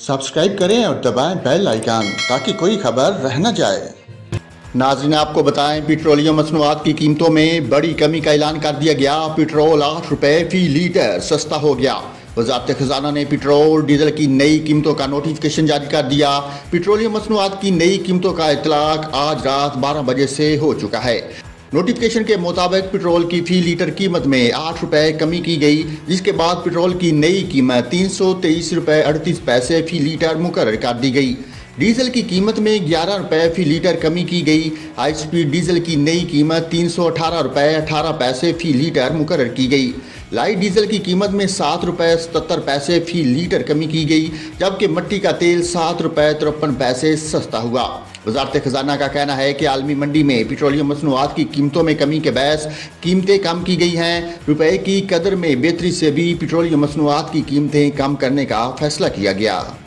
Subscribe करें और दबाएं बेल आइकान ताकि कोई खबर रह न जाए। नाज़रीन, आपको बताएं, पेट्रोलियम मसनूआत की कीमतों में बड़ी कमी का ऐलान कर दिया गया। पेट्रोल 8 रुपये फ़ी लीटर सस्ता हो गया। वज़ारत ख़जाना ने पेट्रोल डीजल की नई कीमतों का नोटिफिकेशन जारी कर दिया। पेट्रोलियम मसनूआत की नई कीमतों का इतलाक़ आज रात 12 बजे से हो चुका है। नोटिफिकेशन के मुताबिक पेट्रोल की फ़ी लीटर कीमत में 8 रुपये कमी की गई, जिसके बाद पेट्रोल की नई कीमत 323 रुपये 38 पैसे फ़ी लीटर मुकर्रर कर दी गई। डीजल की कीमत में 11 रुपये फ़ी लीटर कमी की गई। हाई स्पीड डीजल की नई कीमत 318 रुपये 18 पैसे फ़ी लीटर मुकर्रर की गई। लाइट डीजल की कीमत में 7 रुपये 77 पैसे फ़ी लीटर कमी की गई, जबकि मट्टी का तेल 7 रुपये 53 पैसे सस्ता हुआ। वज़ारत ख़जाना का कहना है कि आलमी मंडी में पेट्रोलियम मसनूआत की कीमतों में कमी के बहस कीमतें कम की गई हैं। रुपये की कदर में बेहतरी से भी पेट्रोलियम मसनूआत की कीमतें कम करने का फैसला किया गया।